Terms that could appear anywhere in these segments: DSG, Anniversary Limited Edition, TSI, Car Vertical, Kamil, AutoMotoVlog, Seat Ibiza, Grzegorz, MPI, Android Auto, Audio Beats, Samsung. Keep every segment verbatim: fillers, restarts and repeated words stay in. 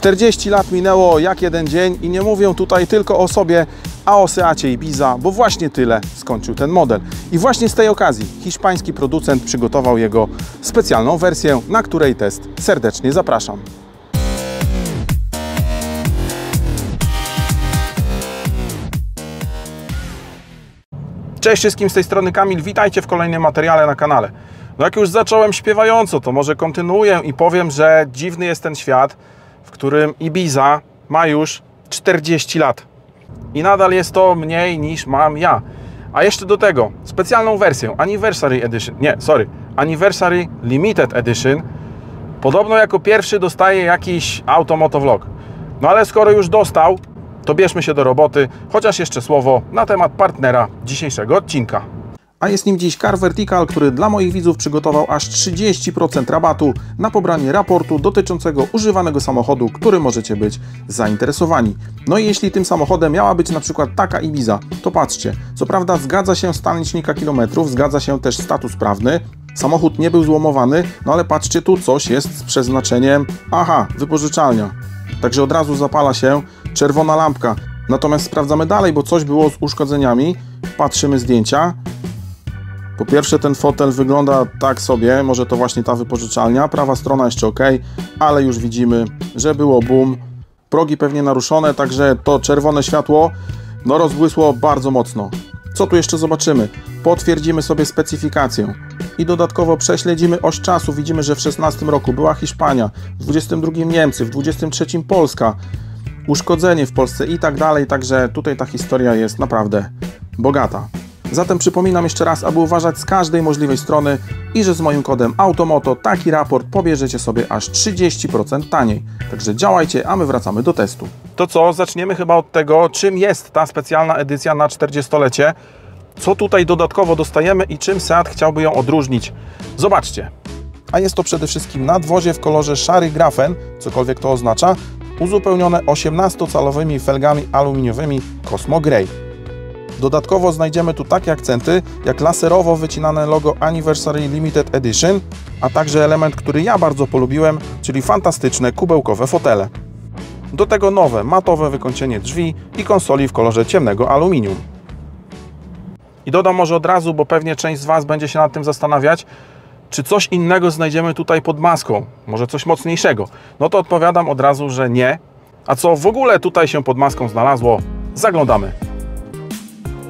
czterdzieści lat minęło jak jeden dzień i nie mówię tutaj tylko o sobie, a o Seacie Ibiza, bo właśnie tyle skończył ten model. I właśnie z tej okazji hiszpański producent przygotował jego specjalną wersję, na której test serdecznie zapraszam. Cześć wszystkim, z tej strony Kamil, witajcie w kolejnym materiale na kanale. No jak już zacząłem śpiewająco, to może kontynuuję i powiem, że dziwny jest ten świat, w którym Ibiza ma już czterdzieści lat. I nadal jest to mniej niż mam ja. A jeszcze do tego specjalną wersję, Anniversary Edition, nie, sorry, Anniversary Limited Edition, podobno jako pierwszy dostaje jakiś AutoMotoVlog. No ale skoro już dostał, to bierzmy się do roboty, chociaż jeszcze słowo na temat partnera dzisiejszego odcinka. A jest nim dziś Car Vertical, który dla moich widzów przygotował aż trzydzieści procent rabatu na pobranie raportu dotyczącego używanego samochodu, którym możecie być zainteresowani. No i jeśli tym samochodem miała być na przykład taka Ibiza, to patrzcie, co prawda zgadza się stan licznika kilometrów, zgadza się też status prawny, samochód nie był złomowany, no ale patrzcie, tu coś jest z przeznaczeniem, aha, wypożyczalnia. Także od razu zapala się czerwona lampka. Natomiast sprawdzamy dalej, bo coś było z uszkodzeniami, patrzymy zdjęcia. Po pierwsze, ten fotel wygląda tak sobie, może to właśnie ta wypożyczalnia, prawa strona jeszcze ok, ale już widzimy, że było boom, progi pewnie naruszone, także to czerwone światło no rozbłysło bardzo mocno. Co tu jeszcze zobaczymy? Potwierdzimy sobie specyfikację i dodatkowo prześledzimy oś czasu, widzimy, że w szesnastym roku była Hiszpania, w dwudziestym drugim Niemcy, w dwudziestym trzecim Polska, uszkodzenie w Polsce i tak dalej, także tutaj ta historia jest naprawdę bogata. Zatem przypominam jeszcze raz, aby uważać z każdej możliwej strony i że z moim kodem AutoMoto taki raport pobierzecie sobie aż trzydzieści procent taniej. Także działajcie, a my wracamy do testu. To co, zaczniemy chyba od tego, czym jest ta specjalna edycja na czterdziestolecie, co tutaj dodatkowo dostajemy i czym Seat chciałby ją odróżnić. Zobaczcie. A jest to przede wszystkim nadwozie w kolorze szary grafen, cokolwiek to oznacza, uzupełnione osiemnastocalowymi felgami aluminiowymi Cosmo Grey. Dodatkowo znajdziemy tu takie akcenty, jak laserowo wycinane logo Anniversary Limited Edition, a także element, który ja bardzo polubiłem, czyli fantastyczne kubełkowe fotele. Do tego nowe, matowe wykończenie drzwi i konsoli w kolorze ciemnego aluminium. I dodam może od razu, bo pewnie część z Was będzie się nad tym zastanawiać, czy coś innego znajdziemy tutaj pod maską, może coś mocniejszego. No to odpowiadam od razu, że nie. A co w ogóle tutaj się pod maską znalazło? Zaglądamy.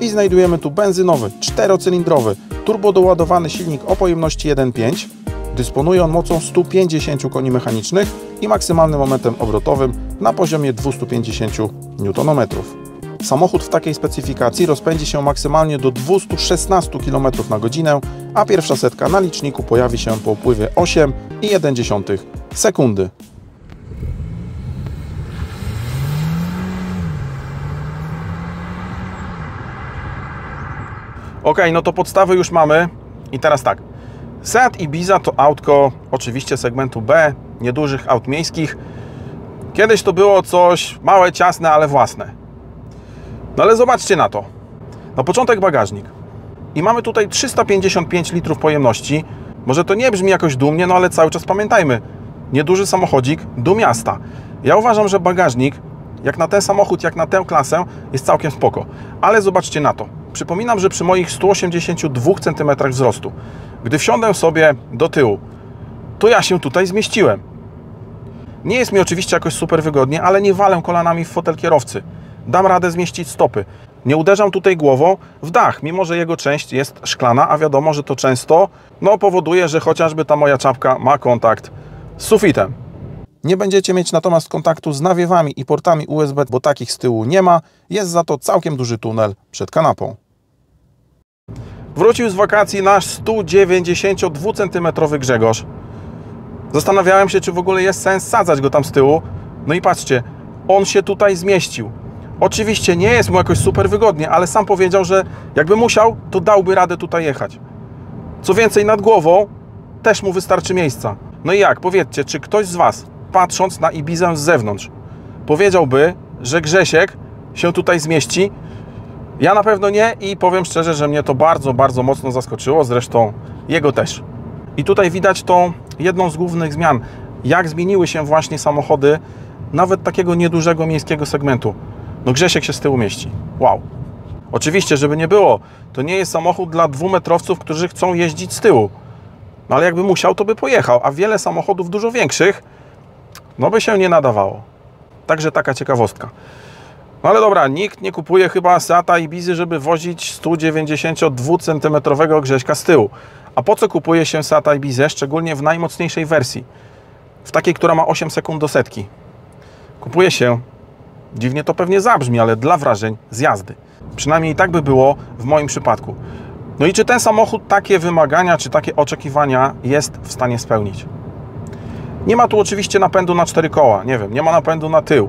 I znajdujemy tu benzynowy, czterocylindrowy, turbodoładowany silnik o pojemności jeden przecinek pięć. Dysponuje on mocą stu pięćdziesięciu koni mechanicznych i maksymalnym momentem obrotowym na poziomie dwustu pięćdziesięciu niutonometrów. Samochód w takiej specyfikacji rozpędzi się maksymalnie do dwustu szesnastu kilometrów na godzinę, a pierwsza setka na liczniku pojawi się po upływie ośmiu i jednej dziesiątej sekundy. Ok, no to podstawy już mamy i teraz tak, Seat Ibiza to autko oczywiście segmentu B, niedużych aut miejskich. Kiedyś to było coś małe, ciasne, ale własne. No ale zobaczcie na to. Na początek bagażnik. I mamy tutaj trzysta pięćdziesiąt pięć litrów pojemności. Może to nie brzmi jakoś dumnie, no ale cały czas pamiętajmy, nieduży samochodzik do miasta. Ja uważam, że bagażnik, jak na ten samochód, jak na tę klasę, jest całkiem spoko. Ale zobaczcie na to. Przypominam, że przy moich stu osiemdziesięciu dwóch centymetrach wzrostu, gdy wsiądę sobie do tyłu, to ja się tutaj zmieściłem. Nie jest mi oczywiście jakoś super wygodnie, ale nie walę kolanami w fotel kierowcy. Dam radę zmieścić stopy. Nie uderzam tutaj głową w dach, mimo że jego część jest szklana, a wiadomo, że to często no, powoduje, że chociażby ta moja czapka ma kontakt z sufitem. Nie będziecie mieć natomiast kontaktu z nawiewami i portami U S B, bo takich z tyłu nie ma. Jest za to całkiem duży tunel przed kanapą. Wrócił z wakacji nasz stu dziewięćdziesięciu dwóch centymetrów Grzegorz. Zastanawiałem się, czy w ogóle jest sens sadzać go tam z tyłu. No i patrzcie, on się tutaj zmieścił. Oczywiście nie jest mu jakoś super wygodnie, ale sam powiedział, że jakby musiał, to dałby radę tutaj jechać. Co więcej, nad głową też mu wystarczy miejsca. No i jak? Powiedzcie, czy ktoś z Was, patrząc na Ibizę z zewnątrz, powiedziałby, że Grzesiek się tutaj zmieści? Ja na pewno nie i powiem szczerze, że mnie to bardzo, bardzo mocno zaskoczyło, zresztą jego też. I tutaj widać tą jedną z głównych zmian, jak zmieniły się właśnie samochody nawet takiego niedużego miejskiego segmentu, no Grzesiek się z tyłu mieści. Wow. Oczywiście, żeby nie było, to nie jest samochód dla dwumetrowców, którzy chcą jeździć z tyłu. No ale jakby musiał, to by pojechał, a wiele samochodów dużo większych, no by się nie nadawało. Także taka ciekawostka. No ale dobra, nikt nie kupuje chyba Seata Ibizy, żeby wozić sto dziewięćdziesięciodwucentymetrowego Grześka z tyłu. A po co kupuje się Seata Ibizę, szczególnie w najmocniejszej wersji? W takiej, która ma osiem sekund do setki. Kupuje się, dziwnie to pewnie zabrzmi, ale dla wrażeń z jazdy. Przynajmniej tak by było w moim przypadku. No i czy ten samochód takie wymagania, czy takie oczekiwania jest w stanie spełnić? Nie ma tu oczywiście napędu na cztery koła, nie wiem, nie ma napędu na tył.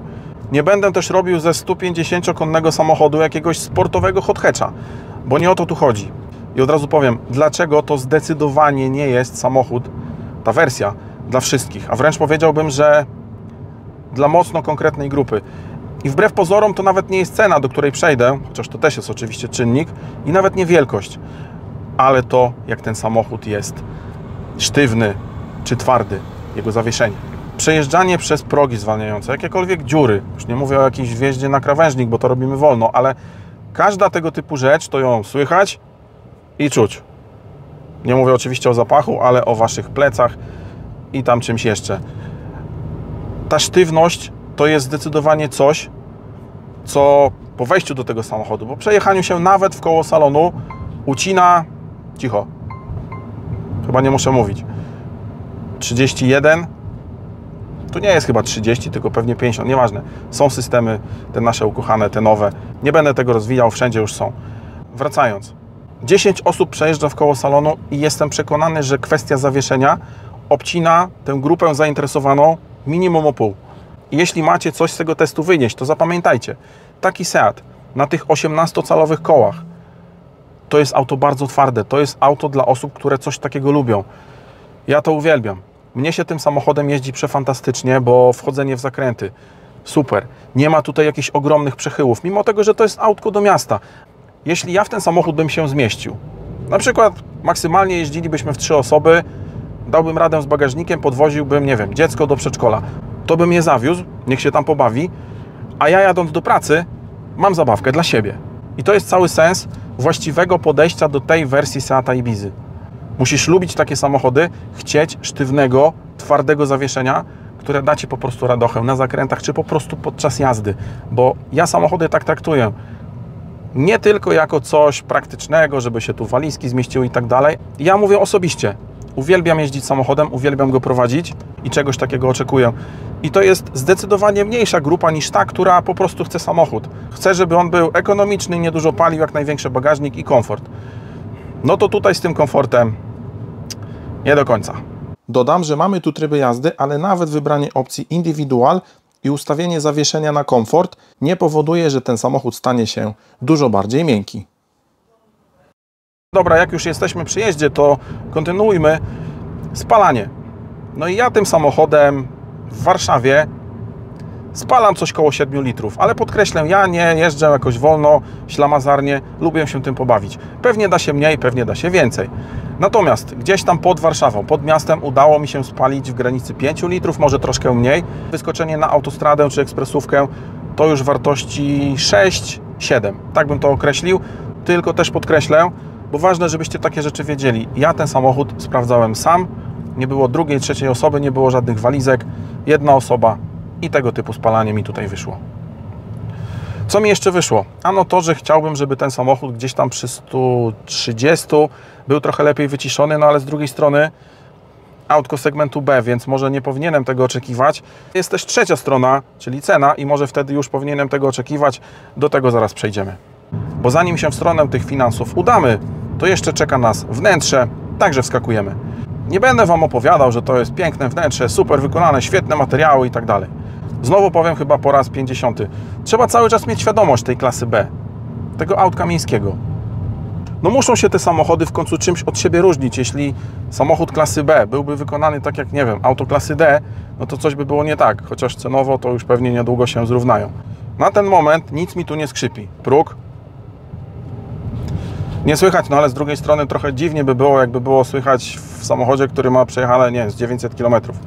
Nie będę też robił ze stu pięćdziesięciokonnego samochodu jakiegoś sportowego hot hatcha, bo nie o to tu chodzi. I od razu powiem, dlaczego to zdecydowanie nie jest samochód, ta wersja, dla wszystkich. A wręcz powiedziałbym, że dla mocno konkretnej grupy. I wbrew pozorom to nawet nie jest cena, do której przejdę, chociaż to też jest oczywiście czynnik, i nawet nie wielkość, ale to, jak ten samochód jest sztywny czy twardy, jego zawieszenie. Przejeżdżanie przez progi zwalniające, jakiekolwiek dziury, już nie mówię o jakimś wjeździe na krawężnik, bo to robimy wolno, ale każda tego typu rzecz, to ją słychać i czuć. Nie mówię oczywiście o zapachu, ale o waszych plecach i tam czymś jeszcze. Ta sztywność to jest zdecydowanie coś, co po wejściu do tego samochodu, po przejechaniu się nawet w koło salonu, ucina, cicho, chyba nie muszę mówić, trzydzieści jeden, to nie jest chyba trzydzieści, tylko pewnie pięćdziesiąt, nieważne. Są systemy, te nasze ukochane, te nowe, nie będę tego rozwijał, wszędzie już są. Wracając, dziesięć osób przejeżdża w koło salonu i jestem przekonany, że kwestia zawieszenia obcina tę grupę zainteresowaną minimum o pół. Jeśli macie coś z tego testu wynieść, to zapamiętajcie, taki Seat na tych osiemnastocalowych kołach to jest auto bardzo twarde, to jest auto dla osób, które coś takiego lubią. Ja to uwielbiam. Mnie się tym samochodem jeździ przefantastycznie, bo wchodzenie w zakręty, super. Nie ma tutaj jakichś ogromnych przechyłów, mimo tego, że to jest autko do miasta. Jeśli ja w ten samochód bym się zmieścił, na przykład maksymalnie jeździlibyśmy w trzy osoby, dałbym radę z bagażnikiem, podwoziłbym, nie wiem, dziecko do przedszkola. To bym je zawiózł, niech się tam pobawi, a ja jadąc do pracy mam zabawkę dla siebie. I to jest cały sens właściwego podejścia do tej wersji Seata Ibizy. Musisz lubić takie samochody, chcieć sztywnego, twardego zawieszenia, które da ci po prostu radochę na zakrętach, czy po prostu podczas jazdy. Bo ja samochody tak traktuję. Nie tylko jako coś praktycznego, żeby się tu walizki zmieściły i tak dalej. Ja mówię osobiście. Uwielbiam jeździć samochodem, uwielbiam go prowadzić i czegoś takiego oczekuję. I to jest zdecydowanie mniejsza grupa niż ta, która po prostu chce samochód. Chce, żeby on był ekonomiczny, niedużo palił, jak największy bagażnik i komfort. No to tutaj z tym komfortem nie do końca. Dodam, że mamy tu tryby jazdy, ale nawet wybranie opcji indywidual i ustawienie zawieszenia na komfort nie powoduje, że ten samochód stanie się dużo bardziej miękki. Dobra, jak już jesteśmy przy jeździe, to kontynuujmy. Spalanie. No i ja tym samochodem w Warszawie spalam coś koło siedmiu litrów, ale podkreślę, ja nie jeżdżę jakoś wolno, ślamazarnie, lubię się tym pobawić. Pewnie da się mniej, pewnie da się więcej. Natomiast gdzieś tam pod Warszawą, pod miastem udało mi się spalić w granicy pięciu litrów, może troszkę mniej. Wyskoczenie na autostradę czy ekspresówkę to już wartości sześć siedem, tak bym to określił, tylko też podkreślę, bo ważne, żebyście takie rzeczy wiedzieli. Ja ten samochód sprawdzałem sam, nie było drugiej, trzeciej osoby, nie było żadnych walizek, jedna osoba i tego typu spalanie mi tutaj wyszło. Co mi jeszcze wyszło? Ano to, że chciałbym, żeby ten samochód gdzieś tam przy stu trzydziestu był trochę lepiej wyciszony, no ale z drugiej strony autko segmentu B, więc może nie powinienem tego oczekiwać. Jest też trzecia strona, czyli cena i może wtedy już powinienem tego oczekiwać. Do tego zaraz przejdziemy. Bo zanim się w stronę tych finansów udamy, to jeszcze czeka nas wnętrze, także wskakujemy. Nie będę Wam opowiadał, że to jest piękne wnętrze, super wykonane, świetne materiały i tak dalej. Znowu powiem chyba po raz pięćdziesiąty. Trzeba cały czas mieć świadomość tej klasy B, tego autka miejskiego. No muszą się te samochody w końcu czymś od siebie różnić. Jeśli samochód klasy B byłby wykonany tak jak, nie wiem, auto klasy D, no to coś by było nie tak, chociaż cenowo to już pewnie niedługo się zrównają. Na ten moment nic mi tu nie skrzypi. Próg nie słychać, no ale z drugiej strony trochę dziwnie by było, jakby było słychać w samochodzie, który ma przejechane, nie wiem, z dziewięćset kilometrów.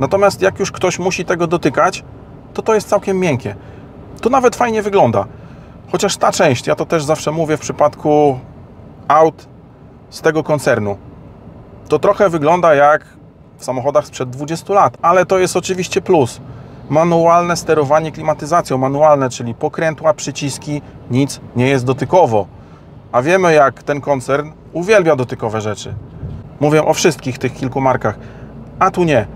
Natomiast jak już ktoś musi tego dotykać, to to jest całkiem miękkie. To nawet fajnie wygląda. Chociaż ta część, ja to też zawsze mówię w przypadku aut z tego koncernu, to trochę wygląda jak w samochodach sprzed dwudziestu lat, ale to jest oczywiście plus. Manualne sterowanie klimatyzacją, manualne, czyli pokrętła, przyciski, nic nie jest dotykowo. A wiemy, jak ten koncern uwielbia dotykowe rzeczy. Mówię o wszystkich tych kilku markach, a tu nie.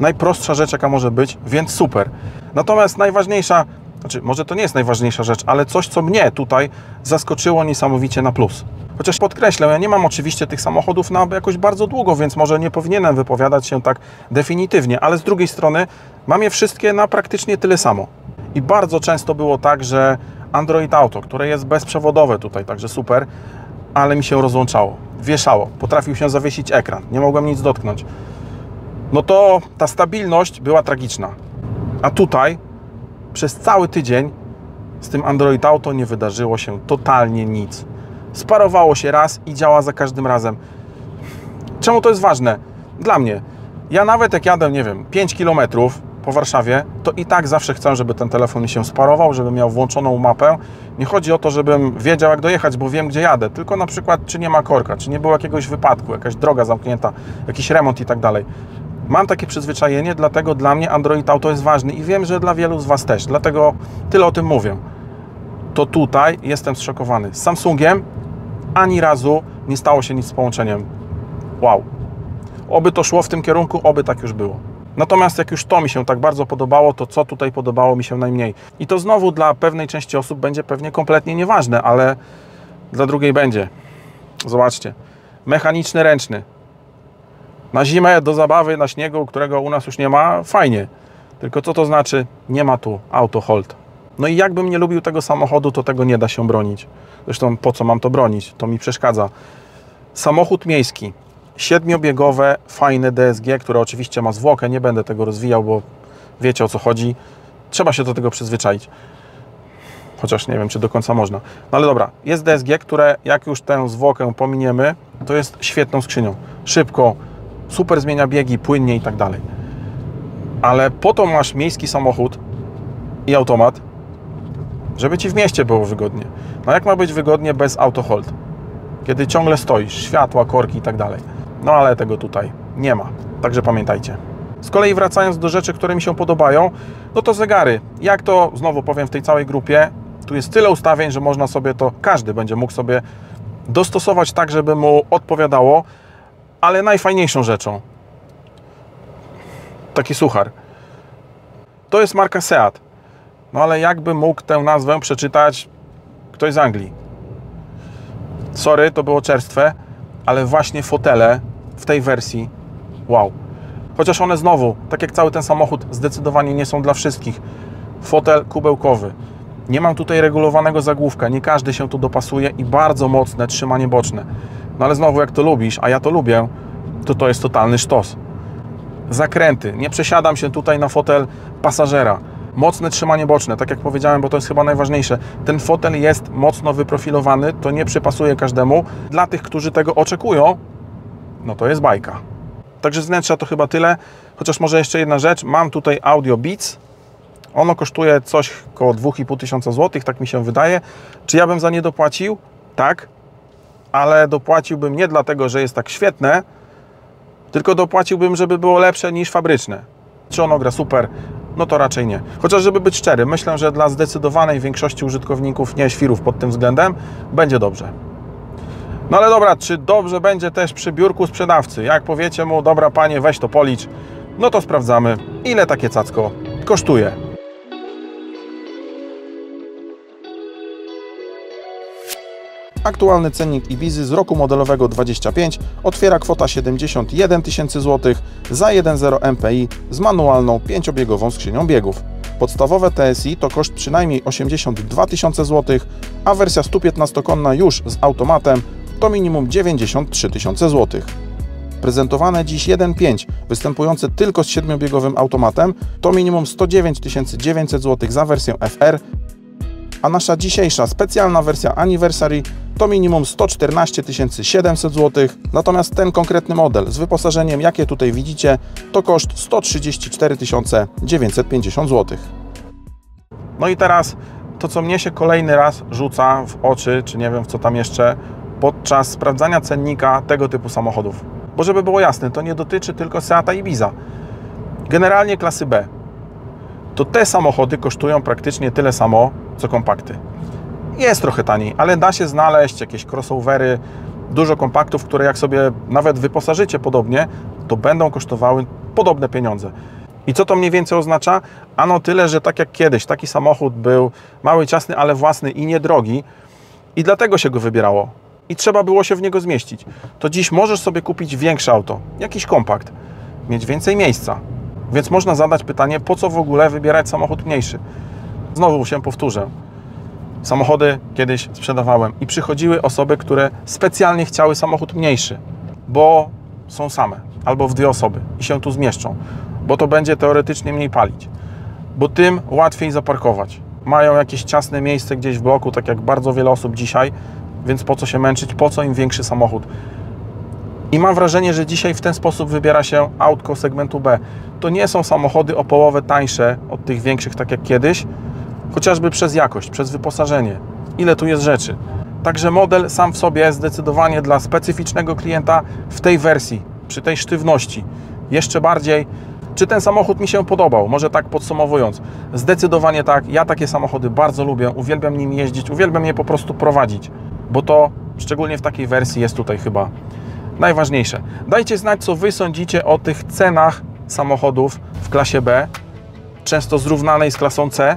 Najprostsza rzecz, jaka może być, więc super. Natomiast najważniejsza, znaczy może to nie jest najważniejsza rzecz, ale coś, co mnie tutaj zaskoczyło niesamowicie na plus. Chociaż podkreślę, ja nie mam oczywiście tych samochodów na jakoś bardzo długo, więc może nie powinienem wypowiadać się tak definitywnie, ale z drugiej strony mam je wszystkie na praktycznie tyle samo. I bardzo często było tak, że Android Auto, które jest bezprzewodowe tutaj, także super, ale mi się rozłączało, wieszało, potrafił się zawiesić ekran, nie mogłem nic dotknąć. No to ta stabilność była tragiczna. A tutaj przez cały tydzień z tym Android Auto nie wydarzyło się totalnie nic. Sparowało się raz i działa za każdym razem. Czemu to jest ważne? Dla mnie. Ja nawet jak jadę, nie wiem, pięć kilometrów po Warszawie, to i tak zawsze chcę, żeby ten telefon mi się sparował, żebym miał włączoną mapę. Nie chodzi o to, żebym wiedział, jak dojechać, bo wiem, gdzie jadę, tylko na przykład, czy nie ma korka, czy nie było jakiegoś wypadku, jakaś droga zamknięta, jakiś remont i tak dalej. Mam takie przyzwyczajenie, dlatego dla mnie Android Auto jest ważny i wiem, że dla wielu z Was też, dlatego tyle o tym mówię. To tutaj jestem zszokowany. Z Samsungiem ani razu nie stało się nic z połączeniem. Wow. Oby to szło w tym kierunku, oby tak już było. Natomiast jak już to mi się tak bardzo podobało, to co tutaj podobało mi się najmniej? I to znowu dla pewnej części osób będzie pewnie kompletnie nieważne, ale dla drugiej będzie. Zobaczcie. Mechaniczny, ręczny. Na zimę, do zabawy, na śniegu, którego u nas już nie ma, fajnie. Tylko co to znaczy? Nie ma tu auto hold. No i jakbym nie lubił tego samochodu, to tego nie da się bronić. Zresztą po co mam to bronić? To mi przeszkadza. Samochód miejski. Siedmiobiegowe, fajne D S G, które oczywiście ma zwłokę. Nie będę tego rozwijał, bo wiecie, o co chodzi. Trzeba się do tego przyzwyczaić. Chociaż nie wiem, czy do końca można. No ale dobra, jest D S G, które jak już tę zwłokę pominiemy, to jest świetną skrzynią. Szybko, super zmienia biegi, płynnie i tak dalej. Ale po to masz miejski samochód i automat, żeby Ci w mieście było wygodnie. No jak ma być wygodnie bez auto hold? Kiedy ciągle stoisz, światła, korki i tak dalej. No ale tego tutaj nie ma, także pamiętajcie. Z kolei wracając do rzeczy, które mi się podobają, no to zegary. Jak to, znowu powiem, w tej całej grupie, tu jest tyle ustawień, że można sobie to, każdy będzie mógł sobie dostosować tak, żeby mu odpowiadało, ale najfajniejszą rzeczą, taki suchar, to jest marka Seat. No ale jakby mógł tę nazwę przeczytać ktoś z Anglii. Sorry, to było czerstwe, ale właśnie fotele w tej wersji, wow. Chociaż one znowu, tak jak cały ten samochód, zdecydowanie nie są dla wszystkich. Fotel kubełkowy. Nie mam tutaj regulowanego zagłówka, nie każdy się tu dopasuje i bardzo mocne trzymanie boczne. No ale znowu, jak to lubisz, a ja to lubię, to to jest totalny sztos. Zakręty. Nie przesiadam się tutaj na fotel pasażera. Mocne trzymanie boczne, tak jak powiedziałem, bo to jest chyba najważniejsze. Ten fotel jest mocno wyprofilowany, to nie przypasuje każdemu. Dla tych, którzy tego oczekują, no to jest bajka. Także z wnętrza to chyba tyle, chociaż może jeszcze jedna rzecz. Mam tutaj Audio Beats. Ono kosztuje coś około dwa i pół tysiąca złotych, tak mi się wydaje. Czy ja bym za nie dopłacił? Tak, ale dopłaciłbym nie dlatego, że jest tak świetne, tylko dopłaciłbym, żeby było lepsze niż fabryczne. Czy ono gra super? No to raczej nie. Chociaż żeby być szczery, myślę, że dla zdecydowanej większości użytkowników, nie świrów pod tym względem, będzie dobrze. No ale dobra, czy dobrze będzie też przy biurku sprzedawcy? Jak powiecie mu, dobra panie, weź to policz, no to sprawdzamy, ile takie cacko kosztuje. Aktualny cennik Ibizy z roku modelowego dwudziestego piątego otwiera kwota siedemdziesiąt jeden tysięcy złotych za jeden zero M P I z manualną pięciobiegową skrzynią biegów. Podstawowe T S I to koszt przynajmniej osiemdziesiąt dwa tysiące złotych, a wersja sto piętnastokonna już z automatem to minimum dziewięćdziesiąt trzy tysiące złotych. Prezentowane dziś jeden pięć, występujące tylko z siedmiobiegowym automatem, to minimum sto dziewięć tysięcy dziewięćset złotych za wersję F R, a nasza dzisiejsza specjalna wersja Anniversary to minimum sto czternaście tysięcy siedemset złotych, natomiast ten konkretny model z wyposażeniem, jakie tutaj widzicie, to koszt sto trzydzieści cztery tysiące dziewięćset pięćdziesiąt złotych. No i teraz to, co mnie się kolejny raz rzuca w oczy, czy nie wiem w co tam jeszcze, podczas sprawdzania cennika tego typu samochodów. Bo żeby było jasne, to nie dotyczy tylko Seata Ibiza. Generalnie klasy B. To te samochody kosztują praktycznie tyle samo, co kompakty. Jest trochę taniej, ale da się znaleźć jakieś crossovery, dużo kompaktów, które jak sobie nawet wyposażycie podobnie, to będą kosztowały podobne pieniądze. I co to mniej więcej oznacza? Ano tyle, że tak jak kiedyś, taki samochód był mały, ciasny, ale własny i niedrogi i dlatego się go wybierało. I trzeba było się w niego zmieścić. To dziś możesz sobie kupić większe auto, jakiś kompakt, mieć więcej miejsca. Więc można zadać pytanie, po co w ogóle wybierać samochód mniejszy? Znowu się powtórzę. Samochody kiedyś sprzedawałem i przychodziły osoby, które specjalnie chciały samochód mniejszy, bo są same albo w dwie osoby i się tu zmieszczą, bo to będzie teoretycznie mniej palić, bo tym łatwiej zaparkować. Mają jakieś ciasne miejsce gdzieś w bloku, tak jak bardzo wiele osób dzisiaj, więc po co się męczyć, po co im większy samochód? I mam wrażenie, że dzisiaj w ten sposób wybiera się autko segmentu B. To nie są samochody o połowę tańsze od tych większych, tak jak kiedyś, chociażby przez jakość, przez wyposażenie. Ile tu jest rzeczy. Także model sam w sobie zdecydowanie dla specyficznego klienta w tej wersji, przy tej sztywności. Jeszcze bardziej, czy ten samochód mi się podobał? Może tak podsumowując. Zdecydowanie tak. Ja takie samochody bardzo lubię, uwielbiam nimi jeździć, uwielbiam je po prostu prowadzić. Bo to, szczególnie w takiej wersji, jest tutaj chyba najważniejsze. Dajcie znać, co Wy sądzicie o tych cenach samochodów w klasie B, często zrównanej z klasą C.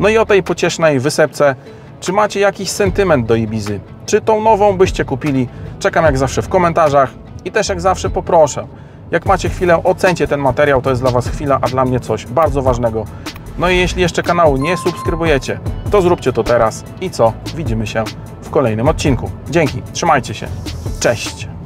No i o tej pociesznej wysepce. Czy macie jakiś sentyment do Ibizy? Czy tą nową byście kupili? Czekam jak zawsze w komentarzach i też jak zawsze poproszę. Jak macie chwilę, ocencie ten materiał, to jest dla Was chwila, a dla mnie coś bardzo ważnego. No i jeśli jeszcze kanału nie subskrybujecie, to zróbcie to teraz. I co? Widzimy się w kolejnym odcinku. Dzięki, trzymajcie się. Cześć!